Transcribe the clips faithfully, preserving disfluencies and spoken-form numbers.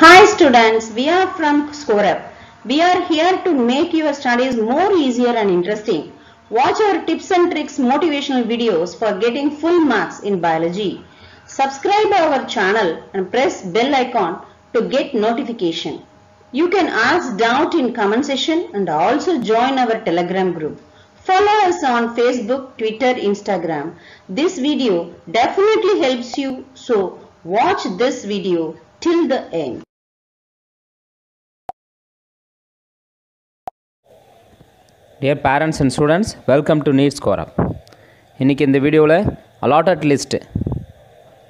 Hi students, we are from Scoreup. We are here to make your studies more easier and interesting. Watch our tips and tricks motivational videos for getting full marks in biology. Subscribe our channel and press bell icon to get notification. You can ask doubt in comment section and also join our Telegram group. Follow us on Facebook, Twitter, Instagram. This video definitely helps you, so watch this video till the end. Dear parents and students, welcome to NEET Scoreup. இன்னைக்கு இந்த வீடியோவில் allotted list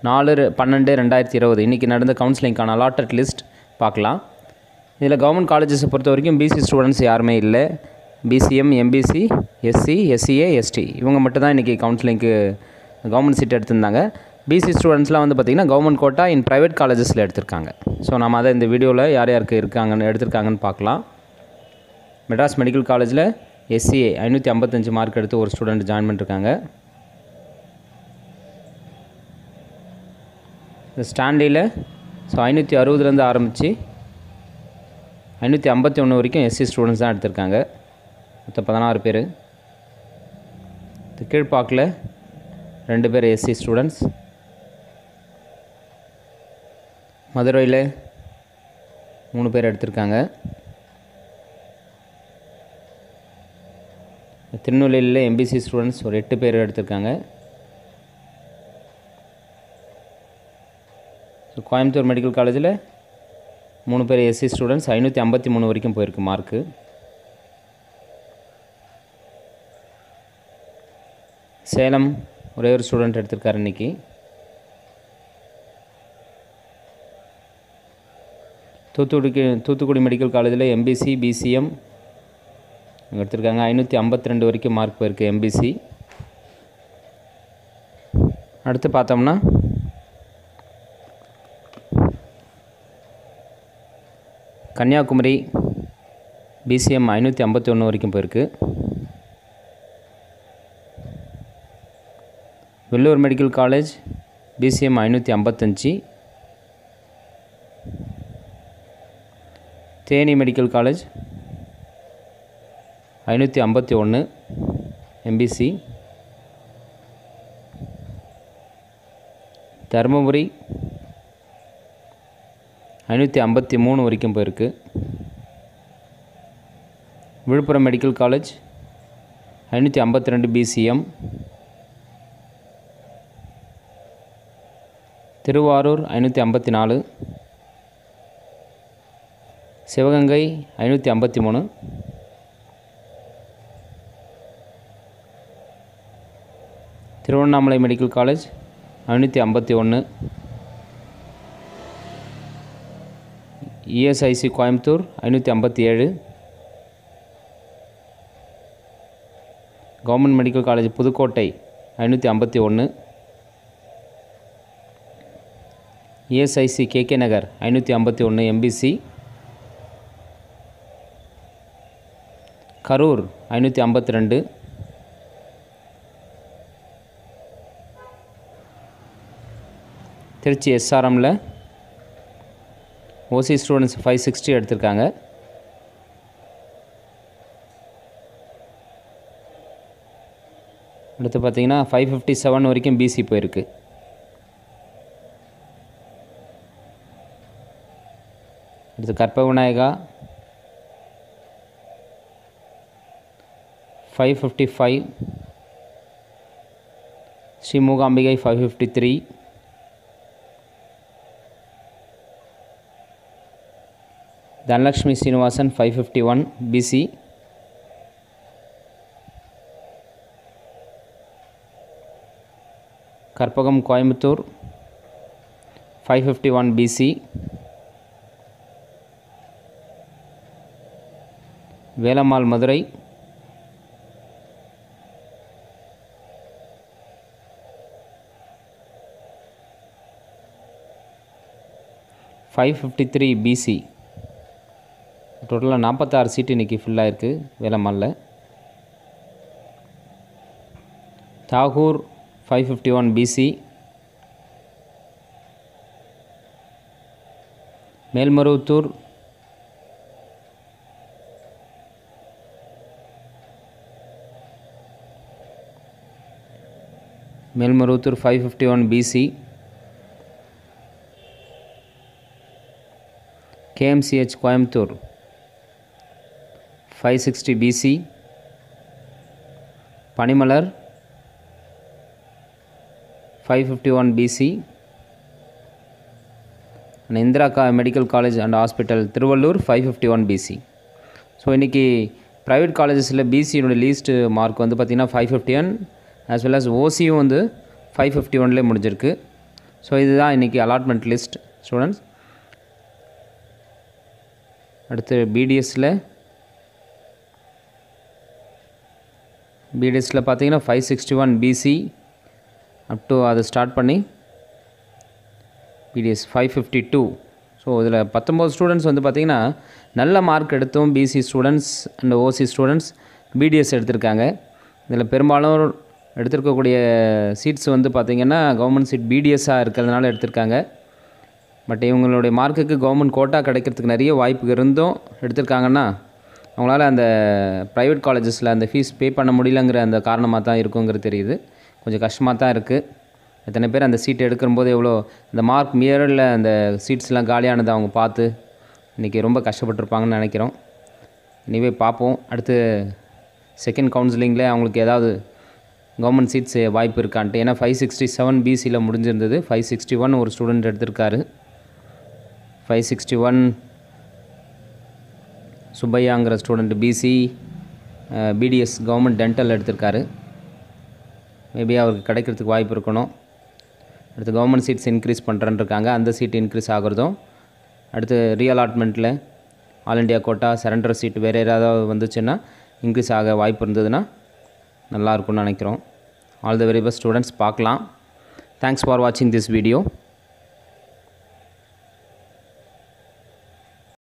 four twelve twenty twenty இன்னைக்கு நடந்த கவுன்சிலிங்கான allotted list பார்க்கலாம். இதில் government காலேஜஸை பொறுத்த வரைக்கும் PC students யாருமே இல்லை. BCM, MBC, SC, SCA, ST இவங்க மட்டும் தான் இன்றைக்கி கவுன்சிலிங்க்கு கவர்மெண்ட் சீட் எடுத்திருந்தாங்க. பிசி ஸ்டூடெண்ட்ஸ்லாம் வந்து பார்த்திங்கன்னா கவர்மெண்ட் கோட்டா இன் ப்ரைவேட் காலேஜஸில் எடுத்திருக்காங்க. ஸோ நம்ம அதை இந்த வீடியோவில் யார் யாருக்கு இருக்காங்கன்னு எடுத்திருக்காங்கன்னு பார்க்கலாம். மெட்ராஸ் மெடிக்கல் காலேஜில் எஸ்சிஏ ஐநூற்றி ஐம்பத்தஞ்சு மார்க் எடுத்து ஒரு ஸ்டூடெண்ட் ஜாயின் பண்ணிருக்காங்க. இந்த ஸ்டாண்டில் ஸோ ஐநூற்றி அறுபதுலேருந்து ஆரம்பித்து ஐநூற்றி ஐம்பத்தி ஒன்று வரைக்கும் எஸ்சி ஸ்டூடெண்ட்ஸ் தான் எடுத்திருக்காங்க. மொத்தம் பதினாறு பேர். கீழ்பாக்கில் ரெண்டு பேர் எஸ்சி ஸ்டூடெண்ட்ஸ். மதுரையில் மூணு பேர் எடுத்திருக்காங்க. திருநெல்வேலியில் எம்பிசி ஸ்டூடெண்ட்ஸ் ஒரு எட்டு பேர் எடுத்திருக்காங்க. ஸோ கோயம்புத்தூர் மெடிக்கல் காலேஜில் மூணு பேர் எஸ்சி ஸ்டூடெண்ட்ஸ் ஐநூற்றி ஐம்பத்தி மூணு வரைக்கும் போயிருக்கு மார்க்கு. சேலம் ஒரே ஒரு ஸ்டூடெண்ட் எடுத்திருக்காரு இன்றைக்கி. தூத்துக்குடிக்கு தூத்துக்குடி மெடிக்கல் காலேஜில் எம்பிசி பிசிஎம் இங்கே எடுத்திருக்காங்க. ஐநூற்றி ஐம்பத்தி ரெண்டு வரைக்கும் மார்க் போயிருக்கு எம்பிசி. அடுத்து பார்த்தோம்னா கன்னியாகுமரி பிசிஎம் ஐநூற்றி ஐம்பத்தி ஒன்று வரைக்கும் போயிருக்கு. வெள்ளூர் மெடிக்கல் காலேஜ் பிசிஎம் ஐநூற்றி ஐம்பத்தஞ்சு. தேனி மெடிக்கல் காலேஜ் ஐநூற்றி ஐம்பத்தி ஒன்று எம்பிசி. தருமபுரி ஐநூற்றி ஐம்பத்தி மூணு வரைக்கும் போயிருக்கு. விழுப்புரம் மெடிக்கல் காலேஜ் ஐநூற்றி ஐம்பத்தி ரெண்டு பிசிஎம். திருவாரூர் ஐநூற்றி ஐம்பத்தி நாலு. சிவகங்கை ஐநூற்றி ஐம்பத்தி மூணு. திருவண்ணாமலை மெடிக்கல் காலேஜ் ஐநூற்றி ஐம்பத்தி ஒன்று. E S I C Coimbatore ஐநூற்றி ஐம்பத்தி ஏழு. கவர்மெண்ட் மெடிக்கல் காலேஜ் புதுக்கோட்டை ஐநூற்றி ஐம்பத்தி ஒன்று. E S I C KK Nagar ஐநூற்றி ஐம்பத்தி ஒன்று எம்பிசி. கரூர் ஐநூற்றி ஐம்பத்தி ரெண்டு. திருச்சி எஸ்ஆர்எம்மில் O C students five sixty எடுத்திருக்காங்க. அடுத்து பார்த்தீங்கன்னா ஃபைவ் ஃபிஃப்டி செவன் வரைக்கும் பிசி போயிருக்கு. அடுத்து Karpaga Vinayaga five fifty five. Sri Mookambigai five fifty three. Dhanalakshmi Srinivasan five fifty one BC. Karpagam Coimbatore five fifty one BC. Velammal Madurai five fifty three BC. டோட்டலாக நாற்பத்தாறு சீட்டு இன்றைக்கி ஃபில்லாக இருக்குது வேலம்மாளில். Tagore five fifty one PC. Melmaruvathur Melmaruvathur five fifty-one B C, K M C H Coimbatore five sixty B C, Panimalar five fifty-one B C, and Indira Medical College and Hospital Tiruvallur five fifty-one B C. So इनकी private colleges ले B C उन्हें least mark वंदे पतिना five fifty-one as well as O C वंदे five fifty-one ले मुड़ जरके. So इधर आ इनकी allotment list students. அடுத்து B D S-ல B D S-ல பார்த்தீங்கன்னா five sixty-one B C up to அது ஸ்டார்ட் பண்ணி B D S five fifty-two. So இதில் nineteen ஸ்டூடெண்ட்ஸ் வந்து பார்த்தீங்கன்னா நல்ல மார்க் எடுத்தும் B C students and O C students B D S எடுத்திருக்காங்க. இதில் பெரும்பாலும் எடுத்திருக்கக்கூடிய சீட்ஸ் வந்து பார்த்தீங்கன்னா கவர்மெண்ட் சீட் B D S-ஆக இருக்கிறதுனால எடுத்திருக்காங்க. பட் இவங்களுடைய மார்க்குக்கு கவர்மெண்ட் கோட்டா கிடைக்கிறதுக்கு நிறைய வாய்ப்பு இருந்தும் எடுத்திருக்காங்கன்னா அவங்களால அந்த ப்ரைவேட் காலேஜஸில் அந்த ஃபீஸ் பே பண்ண முடியலங்கிற அந்த காரணமாக தான் இருக்குங்கிறது தெரியுது. கொஞ்சம் கஷ்டமாக தான் இருக்குது. எத்தனை பேர் அந்த சீட் எடுக்கும்போது எவ்வளோ அந்த மார்க் மியரில் அந்த சீட்ஸ்லாம் காலியானதை அவங்க பார்த்து இன்றைக்கி ரொம்ப கஷ்டப்பட்டுருப்பாங்கன்னு நினைக்கிறோம். இனிவே பார்ப்போம். அடுத்து செகண்ட் கவுன்சிலிங்கில் அவங்களுக்கு ஏதாவது கவர்மெண்ட் சீட்ஸ் வாய்ப்பு இருக்கான்ட்டு. ஏன்னா ஃபைவ் சிக்ஸ்டி செவன் பிசியில் முடிஞ்சிருந்தது. ஃபைவ் சிக்ஸ்டி ஒன் ஒரு ஸ்டூடெண்ட் எடுத்திருக்காரு. five sixty-one சுப்பையாங்கிற student B C B D S government dental எடுத்திருக்காரு. மேபி அவருக்கு கிடைக்கிறதுக்கு வாய்ப்பு இருக்கணும். அடுத்து கவர்மெண்ட் சீட்ஸ் இன்க்ரீஸ் பண்ணுறேன்னு இருக்காங்க. அந்த சீட் இன்க்ரீஸ் ஆகிறதும் அடுத்து ரீஅலாட்மெண்ட்டில் all India quota surrender seat வேறு ஏதாவது வந்துச்சுன்னா இன்க்ரீஸ் ஆக வாய்ப்பு இருந்ததுன்னா நல்லாயிருக்கும்னு நினைக்கிறோம். All the very best students. பார்க்கலாம். தேங்க்ஸ் ஃபார் வாட்சிங் திஸ் வீடியோ.